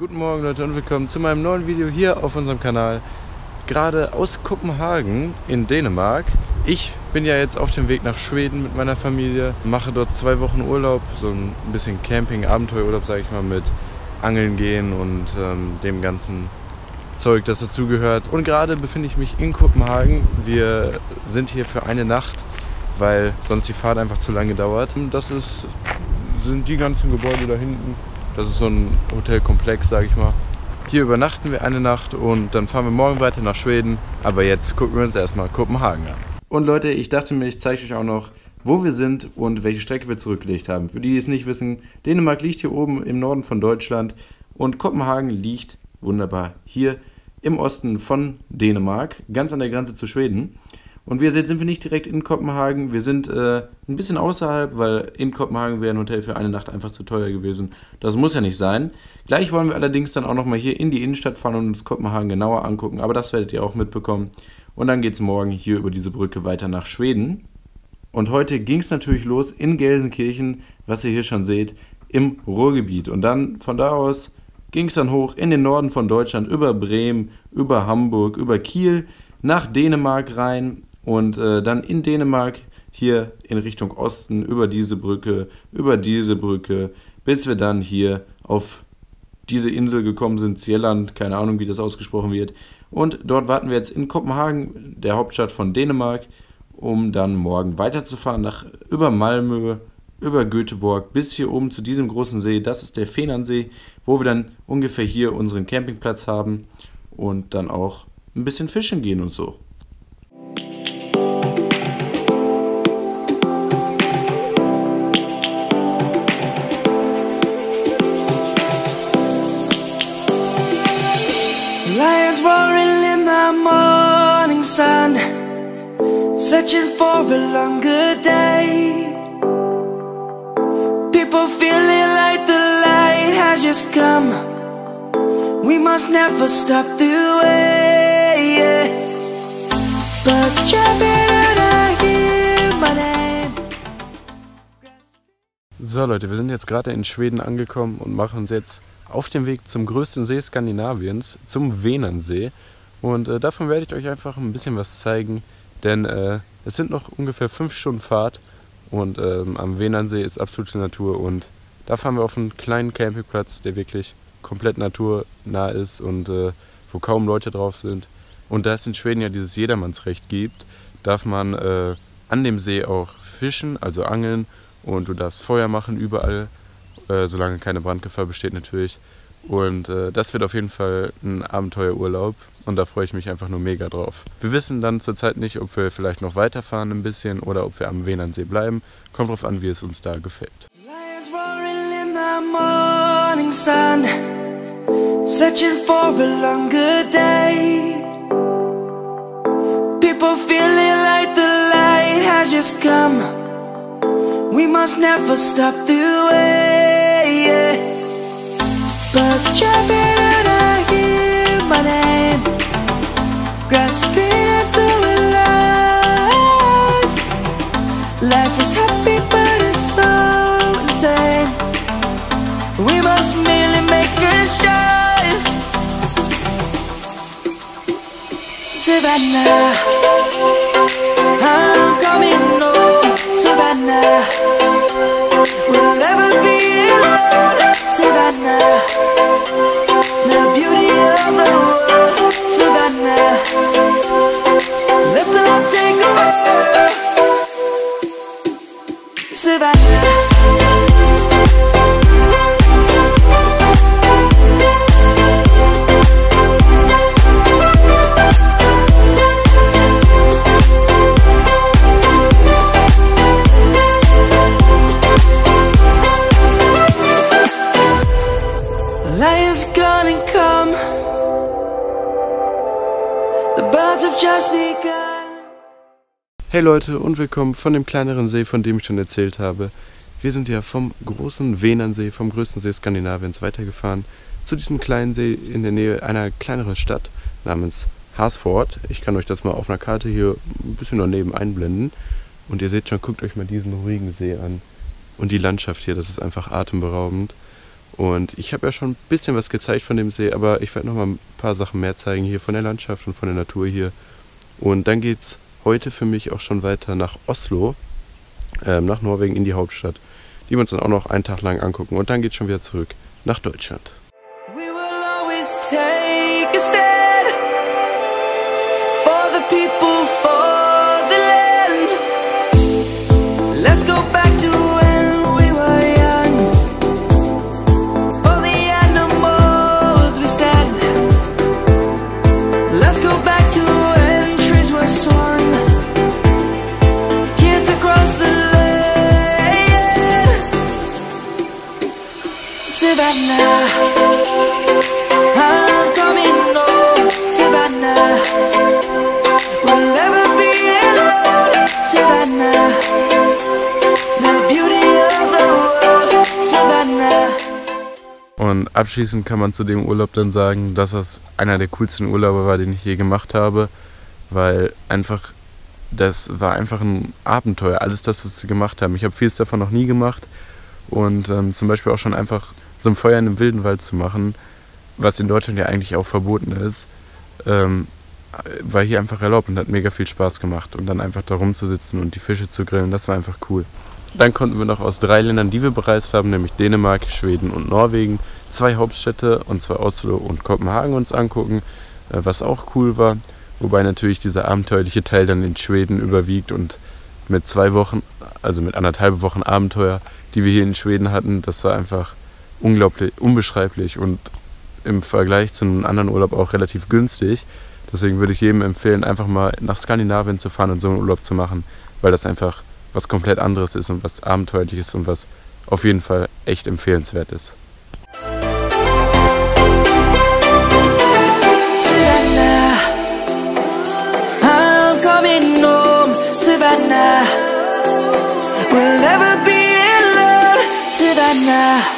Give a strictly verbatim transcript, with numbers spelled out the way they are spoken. Guten Morgen Leute und willkommen zu meinem neuen Video hier auf unserem Kanal. Gerade aus Kopenhagen in Dänemark. Ich bin ja jetzt auf dem Weg nach Schweden mit meiner Familie. Mache dort zwei Wochen Urlaub, so ein bisschen Camping, Abenteuerurlaub sage ich mal, mit Angeln gehen und ähm, dem ganzen Zeug, das dazugehört. Und gerade befinde ich mich in Kopenhagen. Wir sind hier für eine Nacht, weil sonst die Fahrt einfach zu lange dauert. Das ist, sind die ganzen Gebäude da hinten. Das ist so ein Hotelkomplex, sage ich mal. Hier übernachten wir eine Nacht und dann fahren wir morgen weiter nach Schweden. Aber jetzt gucken wir uns erstmal Kopenhagen an. Und Leute, ich dachte mir, ich zeige euch auch noch, wo wir sind und welche Strecke wir zurückgelegt haben. Für die, die es nicht wissen, Dänemark liegt hier oben im Norden von Deutschland und Kopenhagen liegt wunderbar hier im Osten von Dänemark, ganz an der Grenze zu Schweden. Und wie ihr seht, sind wir nicht direkt in Kopenhagen. Wir sind äh, ein bisschen außerhalb, weil in Kopenhagen wäre ein Hotel für eine Nacht einfach zu teuer gewesen. Das muss ja nicht sein. Gleich wollen wir allerdings dann auch nochmal hier in die Innenstadt fahren und uns Kopenhagen genauer angucken. Aber das werdet ihr auch mitbekommen. Und dann geht es morgen hier über diese Brücke weiter nach Schweden. Und heute ging es natürlich los in Gelsenkirchen, was ihr hier schon seht, im Ruhrgebiet. Und dann von da aus ging es dann hoch in den Norden von Deutschland, über Bremen, über Hamburg, über Kiel, nach Dänemark rein. Und äh, dann in Dänemark, hier in Richtung Osten, über diese Brücke, über diese Brücke, bis wir dann hier auf diese Insel gekommen sind, Sjælland, keine Ahnung, wie das ausgesprochen wird. Und dort warten wir jetzt in Kopenhagen, der Hauptstadt von Dänemark, um dann morgen weiterzufahren, nach, über Malmö, über Göteborg, bis hier oben zu diesem großen See. Das ist der Vänernsee, wo wir dann ungefähr hier unseren Campingplatz haben und dann auch ein bisschen fischen gehen und so. Lions roaring in the morning sun, searching for a longer day. People feeling like the light has just come. We must never stop the way. Yeah. Birds chirping and I hear my name. So Leute, wir sind jetzt gerade in Schweden angekommen und machen uns jetzt auf dem Weg zum größten See Skandinaviens, zum Vänernsee. Und äh, davon werde ich euch einfach ein bisschen was zeigen, denn äh, es sind noch ungefähr fünf Stunden Fahrt und ähm, am Vänernsee ist absolute Natur und da fahren wir auf einen kleinen Campingplatz, der wirklich komplett naturnah ist und äh, wo kaum Leute drauf sind. Und da es in Schweden ja dieses Jedermannsrecht gibt, darf man äh, an dem See auch fischen, also angeln, und du darfst Feuer machen überall. Äh, solange keine Brandgefahr besteht natürlich. Und äh, das wird auf jeden Fall ein Abenteuerurlaub und da freue ich mich einfach nur mega drauf. Wir wissen dann zurzeit nicht, ob wir vielleicht noch weiterfahren ein bisschen oder ob wir am Vänernsee bleiben. Kommt drauf an, wie es uns da gefällt. We must never stop the way. Yeah. Birds chirping and I hear my name, grasping into a life. Life is happy but it's so insane. We must merely make a start. Savannah, I'm coming home. Savannah, we'll never be Savannah, the beauty of the world. Savannah, let's all take a ride. Savannah. Light is gonna come. The birds have just begun. Hey Leute und willkommen von dem kleineren See, von dem ich schon erzählt habe. Wir sind ja vom großen Vänernsee, vom größten See Skandinaviens, weitergefahren zu diesem kleinen See in der Nähe einer kleineren Stadt namens Haasford. Ich kann euch das mal auf einer Karte hier ein bisschen daneben einblenden. Und ihr seht schon, guckt euch mal diesen ruhigen See an. Und die Landschaft hier, das ist einfach atemberaubend. Und ich habe ja schon ein bisschen was gezeigt von dem See, aber ich werde noch mal ein paar Sachen mehr zeigen hier von der Landschaft und von der Natur hier. Und dann geht es heute für mich auch schon weiter nach Oslo, ähm, nach Norwegen in die Hauptstadt, die wir uns dann auch noch einen Tag lang angucken. Und dann geht es schon wieder zurück nach Deutschland. We will always take a stand for the people, for the land. Let's go back. Savannah, I'm coming home. Savannah, we'll never be alone. Savannah, the beauty of the world. Savannah. Und abschließend kann man zu dem Urlaub dann sagen, dass das einer der coolsten Urlaube war, den ich je gemacht habe, weil einfach das war einfach ein Abenteuer, alles das, was wir gemacht haben. Ich habe vieles davon noch nie gemacht und ähm, zum Beispiel auch schon einfach so ein Feuer in einem wilden Wald zu machen, was in Deutschland ja eigentlich auch verboten ist, ähm, war hier einfach erlaubt und hat mega viel Spaß gemacht. Und dann einfach da rumzusitzen und die Fische zu grillen, das war einfach cool. Dann konnten wir noch aus drei Ländern, die wir bereist haben, nämlich Dänemark, Schweden und Norwegen, zwei Hauptstädte, und zwar Oslo und Kopenhagen, uns angucken, äh, was auch cool war. Wobei natürlich dieser abenteuerliche Teil dann in Schweden überwiegt und mit zwei Wochen, also mit anderthalb Wochen Abenteuer, die wir hier in Schweden hatten, das war einfach unglaublich, unbeschreiblich und im Vergleich zu einem anderen Urlaub auch relativ günstig. Deswegen würde ich jedem empfehlen, einfach mal nach Skandinavien zu fahren und so einen Urlaub zu machen, weil das einfach was komplett anderes ist und was abenteuerliches und was auf jeden Fall echt empfehlenswert ist. I'm coming home, Savannah. We'll never be alone, Savannah.